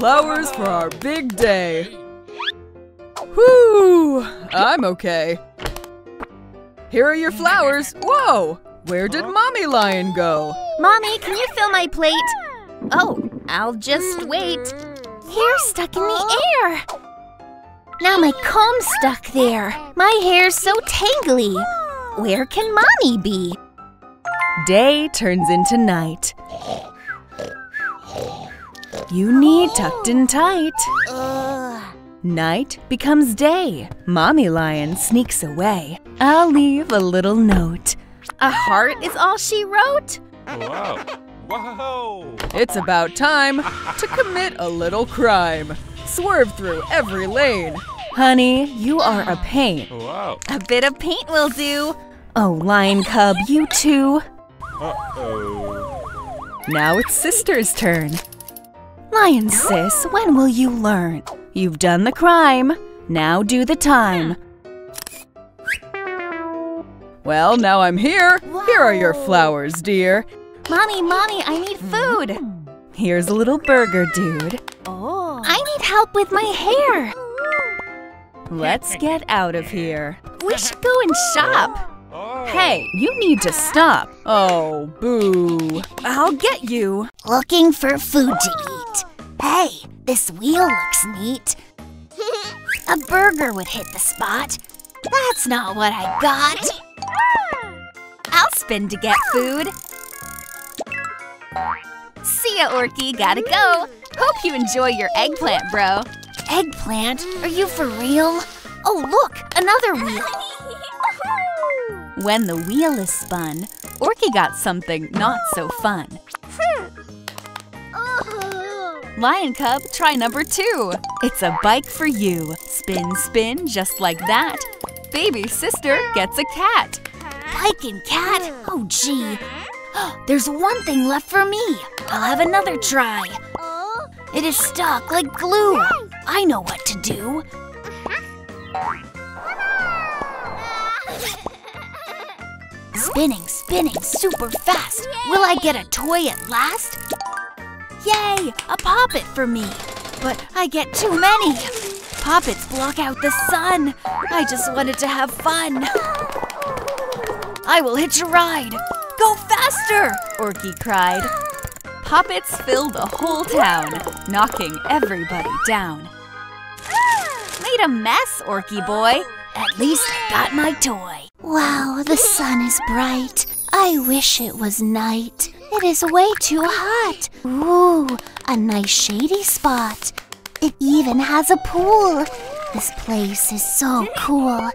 flowers for our big day. Whew, I'm okay. Here are your flowers. Whoa, where did Mommy Lion go? Mommy, can you fill my plate? Oh, I'll just wait. Hair's stuck in the air. Now my comb's stuck there. My hair's so tangly. Where can Mommy be? Day turns into night. You need tucked in tight. Night becomes day. Mommy Lion sneaks away. I'll leave a little note. A heart is all she wrote? Wow. Whoa. It's about time to commit a little crime. Swerve through every lane. Honey, you are a pain. Wow. A bit of paint will do. Oh, Lion Cub, you too. Uh-oh. Now it's Sister's turn. Lion Sis, when will you learn? You've done the crime. Now do the time. Well, now I'm here. Whoa. Here are your flowers, dear. Mommy, Mommy, I need food. Here's a little burger, dude. Oh. I need help with my hair. Let's get out of here. We should go and shop. Oh. Hey, you need to stop. Oh, boo. I'll get you. Looking for food to eat. Hey, this wheel looks neat. A burger would hit the spot. That's not what I got. I'll spin to get food. See ya, Orky, gotta go. Hope you enjoy your eggplant, bro. Eggplant? Are you for real? Oh, look, another wheel. When the wheel is spun, Orky got something not so fun. Lion Cub, try number 2. It's a bike for you. Spin, spin, just like that. Baby sister gets a cat. Bike and cat? Oh, gee. There's one thing left for me. I'll have another try. It is stuck like glue. I know what to do. Spinning, spinning super fast. Will I get a toy at last? Yay, a poppet for me. But I get too many. Poppets block out the sun. I just wanted to have fun. I will hitch a ride. Go faster! Orky cried. Poppets filled the whole town, knocking everybody down. Made a mess, Orky boy. At least I got my toy. Wow, the sun is bright. I wish it was night. It is way too hot. Ooh, a nice shady spot. It even has a pool. This place is so cool.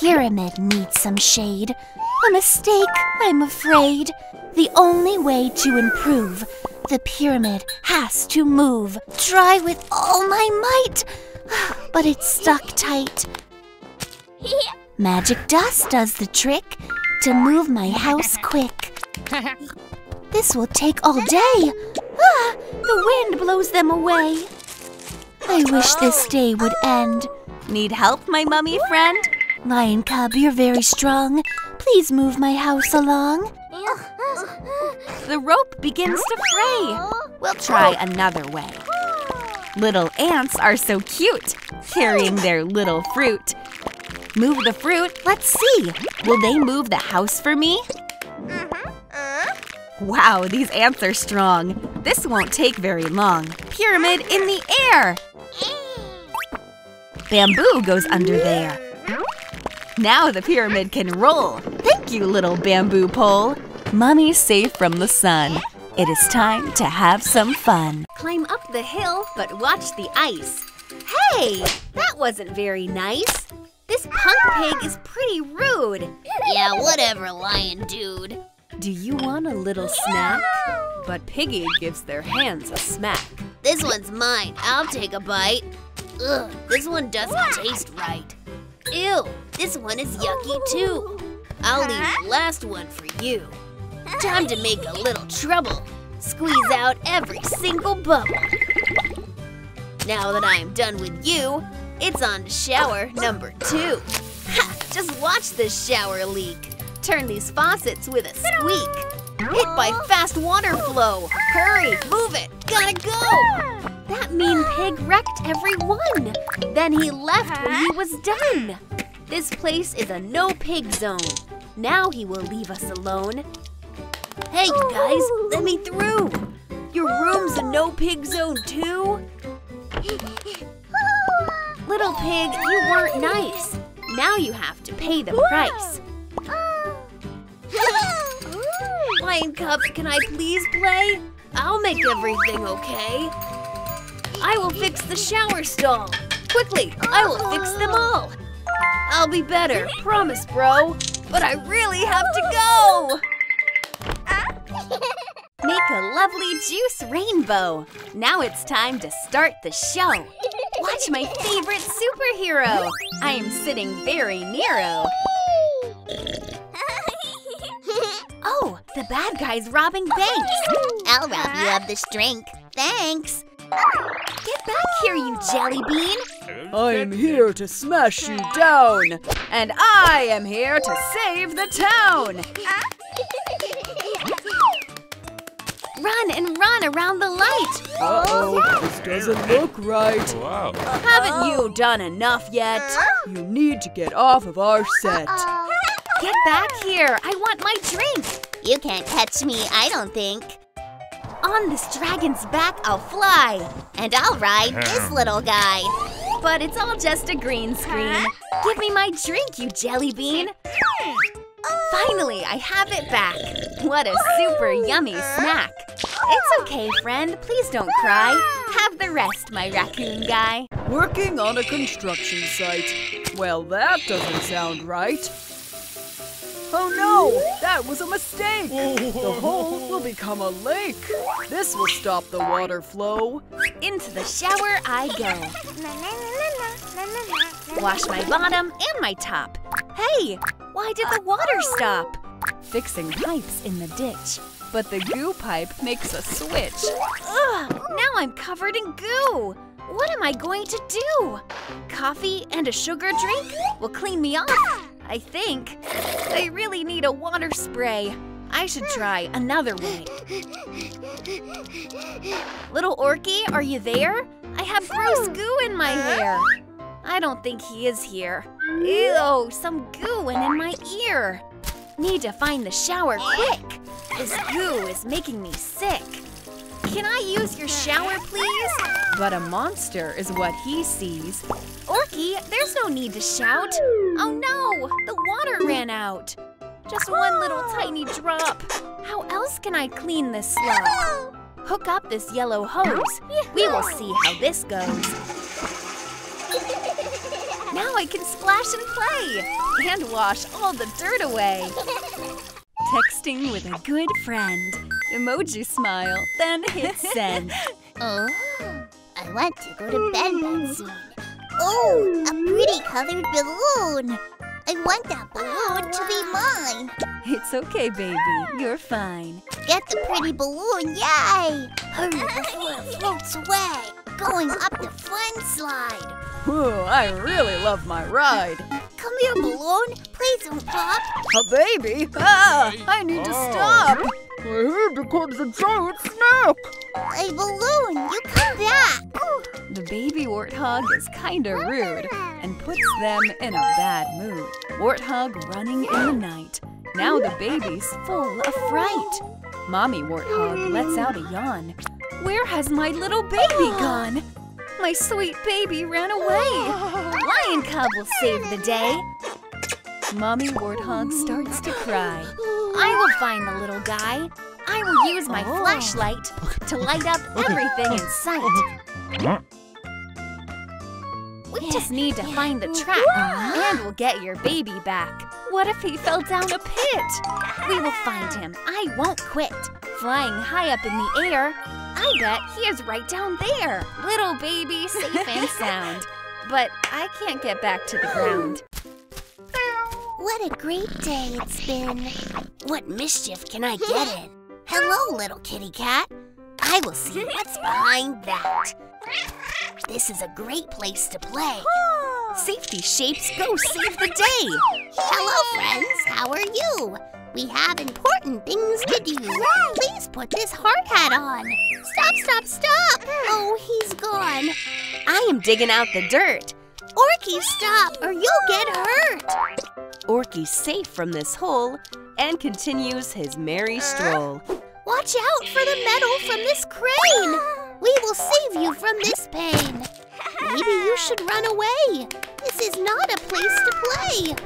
Pyramid needs some shade. A mistake, I'm afraid. The only way to improve, the pyramid has to move. Try with all my might, but it's stuck tight. Magic dust does the trick to move my house quick. This will take all day. Ah, the wind blows them away. I wish this day would end. Need help, my mummy friend? Lion Cub, you're very strong. Please move my house along. The rope begins to fray. We'll try another way. Little ants are so cute, carrying their little fruit. Move the fruit, let's see. Will they move the house for me? Wow, these ants are strong. This won't take very long. Pyramid in the air. Bamboo goes under there. Now the pyramid can roll. Thank you, little bamboo pole. Mummy's safe from the sun. It is time to have some fun. Climb up the hill, but watch the ice. Hey, that wasn't very nice. This punk pig is pretty rude. Yeah, whatever, lion dude. Do you want a little snack? But Piggy gives their hands a smack. This one's mine. I'll take a bite. Ugh, this one doesn't taste right. Ew, this one is yucky too. I'll leave the last one for you. Time to make a little trouble. Squeeze out every single bubble. Now that I am done with you, it's on to shower number 2. Ha! Just watch this shower leak. Turn these faucets with a squeak. Hit by fast water flow! Hurry, move it! Gotta go! That mean pig wrecked everyone! Then he left when he was done! This place is a no-pig zone. Now he will leave us alone. Hey, you guys, let me through! Your room's a no-pig zone, too? Little pig, you weren't nice. Now you have to pay the price. Lion Cub, can I please play? I'll make everything okay. I will fix the shower stall. Quickly, I will fix them all. I'll be better, promise, bro. But I really have to go! Make a lovely juice rainbow. Now it's time to start the show. Watch my favorite superhero. I am sitting very narrow. Oh, the bad guy's robbing banks. I'll rob you of this drink. Thanks. Get back here, you jelly bean. I'm here to smash you down. And I am here to save the town. Run and run around the light. Uh-oh, this doesn't look right. Wow. Haven't you done enough yet? You need to get off of our set. Get back here, I want my drink. You can't catch me, I don't think. On this dragon's back I'll fly. And I'll ride this little guy. But it's all just a green screen. Give me my drink, you jelly bean. Finally, I have it back. What a super yummy snack. It's okay, friend. Please don't cry. Have the rest, my raccoon guy. Working on a construction site. Well, that doesn't sound right. Oh no! That was a mistake! The hole will become a lake. This will stop the water flow. Into the shower I go. Wash my bottom and my top. Hey! Why did the water stop? Fixing pipes in the ditch. But the goo pipe makes a switch. Ugh! Now I'm covered in goo! What am I going to do? Coffee and a sugar drink will clean me off, I think. I really need a water spray. I should try another way. Little Orky, are you there? I have gross goo in my hair. I don't think he is here. Ew, some goo went in my ear. Need to find the shower quick. This goo is making me sick. Can I use your shower, please? But a monster is what he sees. Orky, there's no need to shout. Oh no, the water ran out. Just one little tiny drop. How else can I clean this slop? Hook up this yellow hose. We will see how this goes. Now I can splash and play and wash all the dirt away. Texting with a good friend. Emoji smile, then hit send. Oh, I want to go to bed that soon. Oh, a pretty colored balloon. I want that balloon to be mine. It's okay, baby. You're fine. Get the pretty balloon, yay! Hurry before it floats away. Going up the fun slide. Ooh, I really love my ride. Come here, balloon. Please don't pop. A baby? Ah, I need to stop. My head becomes a giant snap. Hey, balloon, you come back. The baby warthog is kinda rude and puts them in a bad mood. Warthog running in the night. Now the baby's full of fright. Mommy warthog lets out a yawn. Where has my little baby gone? My sweet baby ran away. Lion Cub will save the day. Mommy warthog starts to cry. I will find the little guy. I will use my flashlight to light up everything in sight. We just need to find the track and we'll get your baby back. What if he fell down a pit? We will find him. I won't quit. Flying high up in the air. I bet he is right down there. Little baby, safe and sound. But I can't get back to the ground. What a great day it's been. What mischief can I get in? Hello, little kitty cat. I will see what's behind that. This is a great place to play. Safety shapes go save the day. Hello, friends. How are you? We have important things to do. Please put this hard hat on. Stop, stop, stop. Oh, he's gone. I am digging out the dirt. Orky, stop or you'll get hurt. Orky's safe from this hole and continues his merry stroll. Watch out for the metal from this crane. We will save you from this pain. Maybe you should run away. This is not a place to play.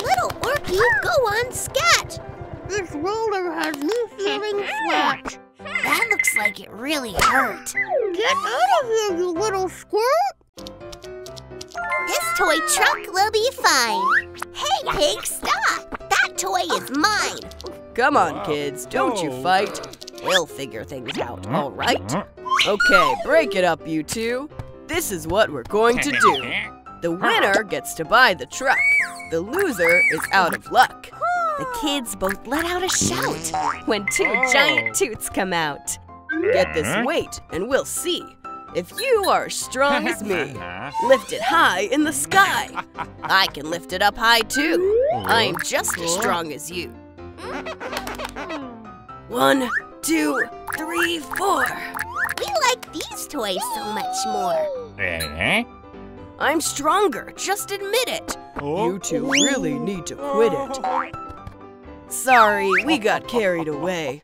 Little Orky, go on, scat. This roller has me feeling flat. That looks like it really hurt. Get out of here, you little squirt. This toy truck will be fine. Hey, Pig, stop. That toy is mine. Come on, kids, don't you fight. We'll figure things out, all right? Okay, break it up, you two. This is what we're going to do. The winner gets to buy the truck. The loser is out of luck. The kids both let out a shout when two giant toots come out. Get this weight and we'll see if you are as strong as me. Lift it high in the sky. I can lift it up high too. I am just as strong as you. 1, 2, 3, 4. We like these toys so much more. I'm stronger, just admit it. You two really need to quit it. Sorry, we got carried away.